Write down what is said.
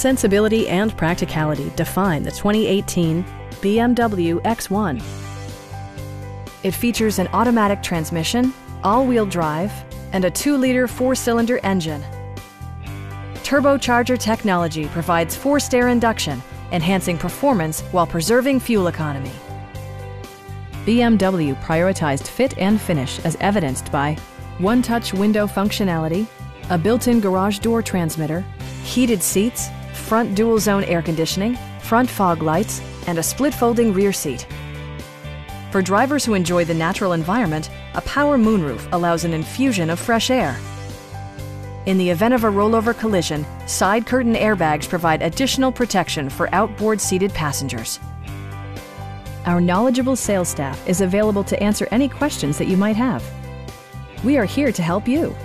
Sensibility and practicality define the 2018 BMW X1. It features an automatic transmission, all-wheel drive, and a 2-liter 4-cylinder engine. Turbocharger technology provides forced air induction, enhancing performance while preserving fuel economy. BMW prioritized fit and finish as evidenced by one-touch window functionality, a built-in garage door transmitter, heated seats, front dual-zone air conditioning, front fog lights, and a split-folding rear seat. For drivers who enjoy the natural environment, a power moonroof allows an infusion of fresh air. In the event of a rollover collision, side curtain airbags provide additional protection for outboard seated passengers. Our knowledgeable sales staff is available to answer any questions that you might have. We are here to help you.